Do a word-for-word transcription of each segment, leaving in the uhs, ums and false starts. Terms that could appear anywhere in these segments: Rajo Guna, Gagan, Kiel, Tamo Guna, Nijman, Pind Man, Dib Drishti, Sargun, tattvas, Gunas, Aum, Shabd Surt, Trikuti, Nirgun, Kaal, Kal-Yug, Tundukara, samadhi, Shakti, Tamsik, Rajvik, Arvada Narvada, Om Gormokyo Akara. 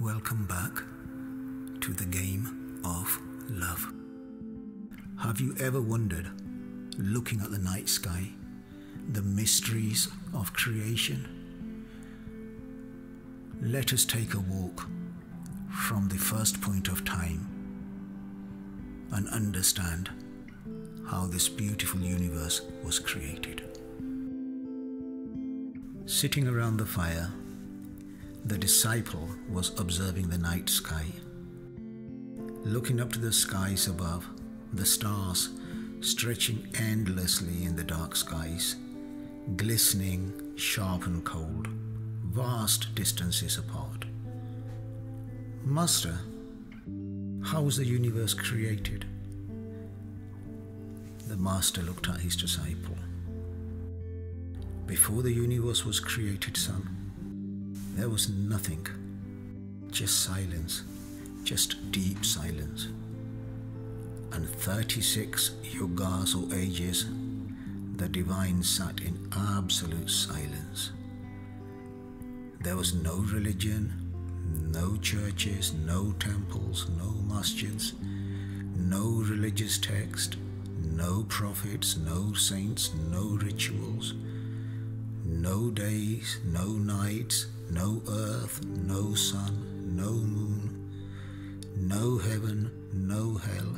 Welcome back to the game of love. Have you ever wondered, looking at the night sky, the mysteries of creation? Let us take a walk from the first point of time and understand how this beautiful universe was created. Sitting around the fire, the disciple was observing the night sky. Looking up to the skies above, the stars stretching endlessly in the dark skies, glistening, sharp and cold, vast distances apart. Master, how was the universe created? The master looked at his disciple. Before the universe was created, son, there was nothing, just silence, just deep silence. And thirty-six yugas or ages, the divine sat in absolute silence. There was no religion, no churches, no temples, no masjids, no religious text, no prophets, no saints, no rituals, no days, no nights, no earth, no sun, no moon, no heaven, no hell,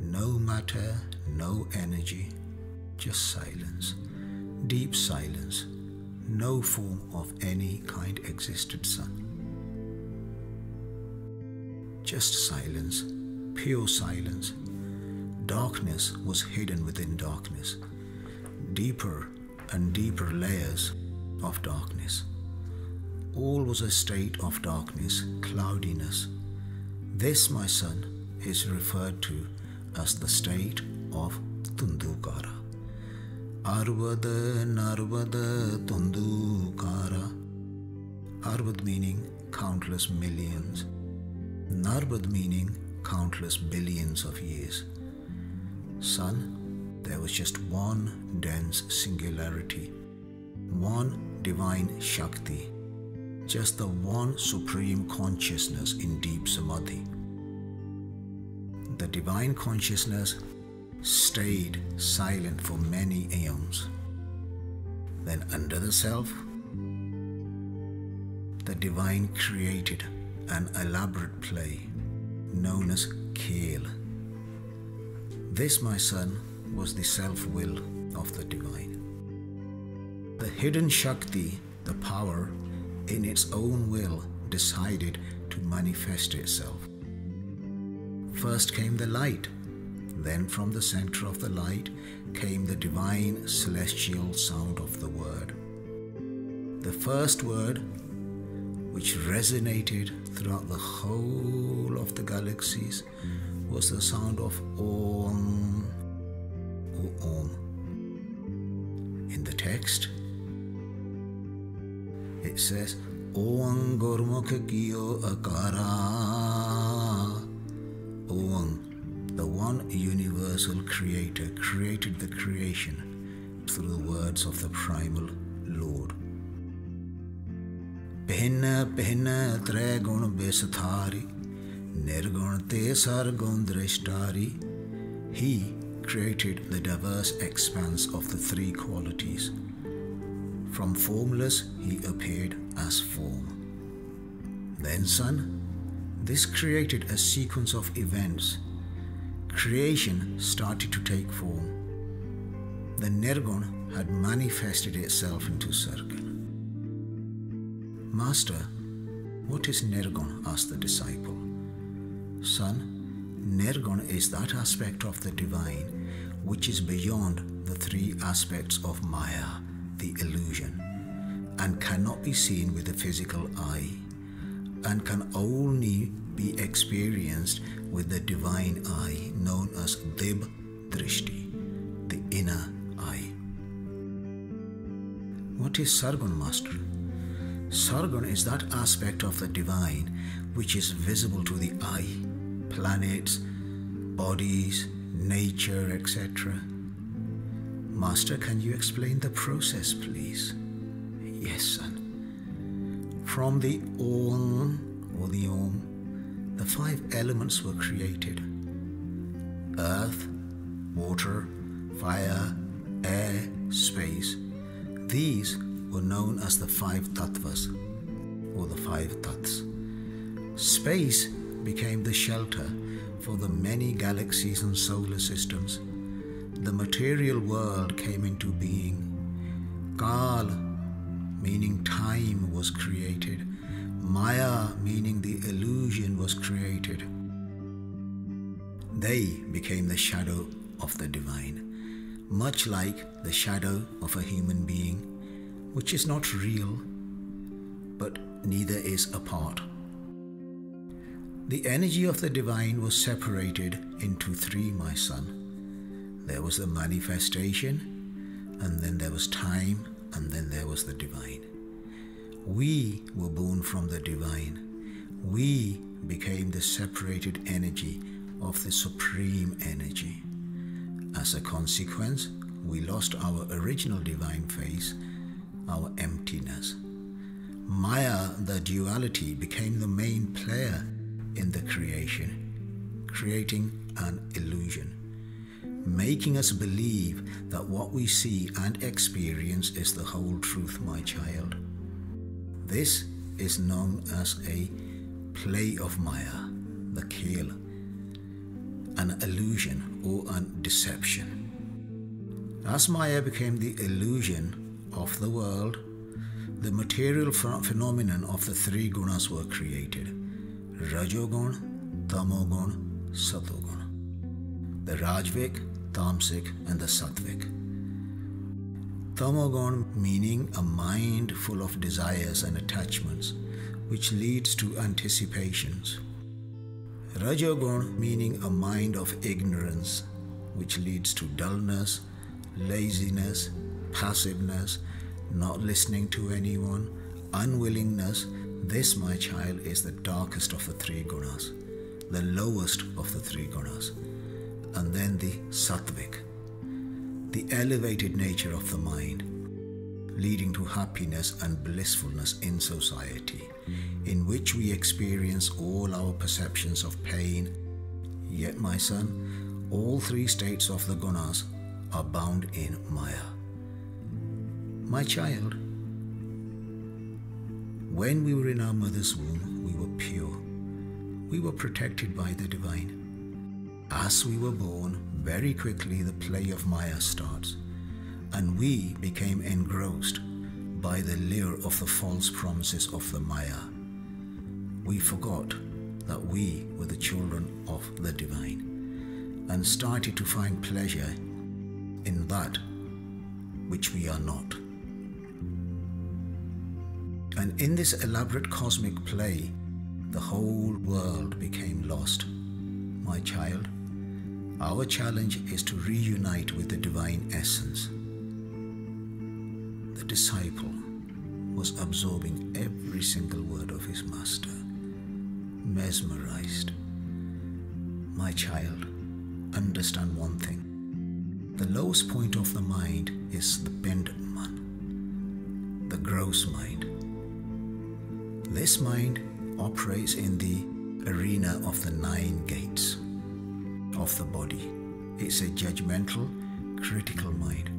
no matter, no energy, just silence, deep silence. No form of any kind existed, son. Just silence, pure silence. Darkness was hidden within darkness, deeper and deeper layers of darkness. All was a state of darkness, cloudiness. This, my son, is referred to as the state of Tundukara. Arvada Narvada Tundukara. Arvad meaning countless millions. Narvad meaning countless billions of years. Son, there was just one dense singularity, one divine Shakti, just the one supreme consciousness in deep samadhi. The divine consciousness stayed silent for many aeons. Then under the self, the divine created an elaborate play known as Kiel. This, my son, was the self-will of the divine. The hidden Shakti, the power, in its own will decided to manifest itself. First came the light, then from the center of the light came the divine celestial sound of the word. The first word, which resonated throughout the whole of the galaxies, was the sound of Om or Aum. In the text, it says, Om Gormokyo Akara. Om, the one universal creator, created the creation through the words of the primal Lord. Pinna Pinna Tragun Besatari, Nirgun Te Sargun Drishtari. He created the diverse expanse of the three qualities. From formless, he appeared as form. Then, son, this created a sequence of events. Creation started to take form. The Nirgun had manifested itself into Sargun. Master, what is Nirgun? Asked the disciple. Son, Nirgun is that aspect of the divine which is beyond the three aspects of Maya, the illusion, and cannot be seen with the physical eye, and can only be experienced with the divine eye known as Dib Drishti, the inner eye. What is Sargun, Master? Sargun is that aspect of the divine which is visible to the eye, planets, bodies, nature, et cetera. Master, can you explain the process, please? Yes, son. From the Aum, or the Om, the five elements were created. Earth, water, fire, air, space. These were known as the five tattvas, or the five tats. Space became the shelter for the many galaxies and solar systems. The material world came into being. Kaal, meaning time, was created. Maya, meaning the illusion, was created. They became the shadow of the divine, much like the shadow of a human being, which is not real, but neither is apart. The energy of the divine was separated into three, my son. There was the manifestation, and then there was time, and then there was the divine. We were born from the divine. We became the separated energy of the supreme energy. As a consequence, we lost our original divine face, our emptiness. Maya, the duality, became the main player in the creation, creating an illusion, making us believe that what we see and experience is the whole truth, my child. This is known as a play of Maya, the Kiel, an illusion or a deception. As Maya became the illusion of the world, the material ph phenomenon of the three gunas were created: Rajo Guna, Tamo Guna, Sato Guna, the Rajvik, Tamsik, and the Sattvic. Tamo Guna meaning a mind full of desires and attachments, which leads to anticipations. Rajo Guna meaning a mind of ignorance, which leads to dullness, laziness, passiveness, not listening to anyone, unwillingness. This, my child, is the darkest of the three gunas, the lowest of the three gunas. And then the Sattvic, the elevated nature of the mind, leading to happiness and blissfulness in society, in which we experience all our perceptions of pain. Yet, my son, all three states of the gunas are bound in Maya. My child, when we were in our mother's womb, we were pure. We were protected by the divine. As we were born, very quickly the play of Maya starts, and we became engrossed by the lure of the false promises of the Maya. We forgot that we were the children of the divine and started to find pleasure in that which we are not. And in this elaborate cosmic play, the whole world became lost. My child, our challenge is to reunite with the divine essence. The disciple was absorbing every single word of his master, mesmerized. My child, understand one thing. The lowest point of the mind is the Pind Man, the gross mind. This mind operates in the arena of the nine gates of the body. It's a judgmental, critical mind.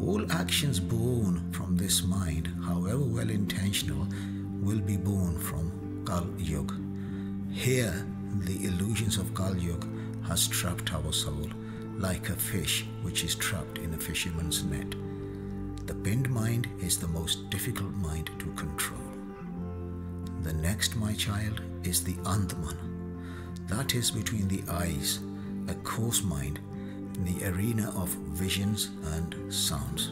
All actions born from this mind, however well-intentional, will be born from Kal-Yug. Here, the illusions of Kal-Yug has trapped our soul like a fish which is trapped in a fisherman's net. The pinned mind is the most difficult mind to control. The next, my child, is the Antman. That is between the eyes, a coarse mind, in the arena of visions and sounds.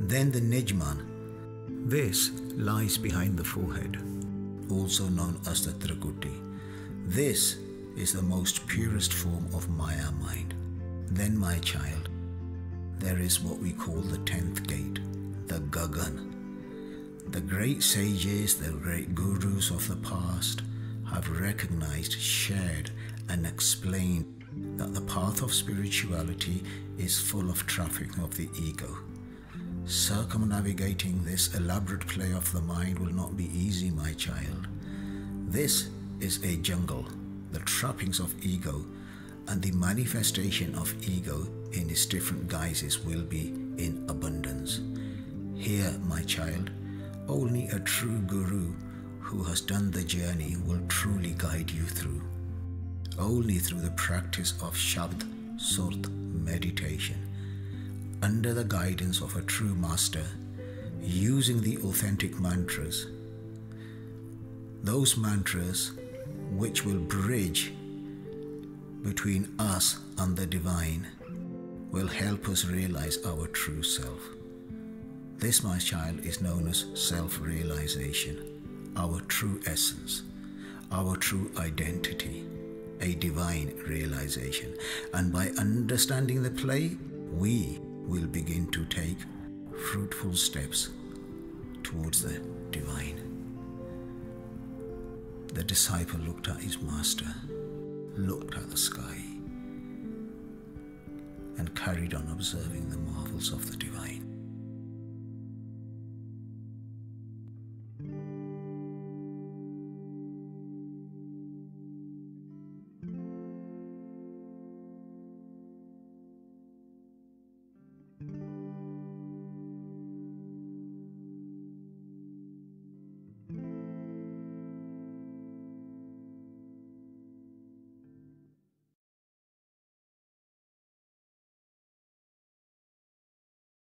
Then the Nijman. This lies behind the forehead, also known as the Trikuti. This is the most purest form of Maya mind. Then, my child, there is what we call the tenth gate, the Gagan. The great sages, the great gurus of the past have recognized, shared and explained that the path of spirituality is full of trafficking of the ego. Circumnavigating this elaborate play of the mind will not be easy, my child. This is a jungle, the trappings of ego, and the manifestation of ego in its different guises will be in abundance. Here, my child, only a true guru who has done the journey will truly guide you through. Only through the practice of Shabd Surt meditation, under the guidance of a true master, using the authentic mantras, those mantras which will bridge between us and the divine, will help us realize our true self. This, my child, is known as self-realization, our true essence, our true identity, a divine realization. And by understanding the play, we will begin to take fruitful steps towards the divine. The disciple looked at his master, looked at the sky, and carried on observing the marvels of the divine.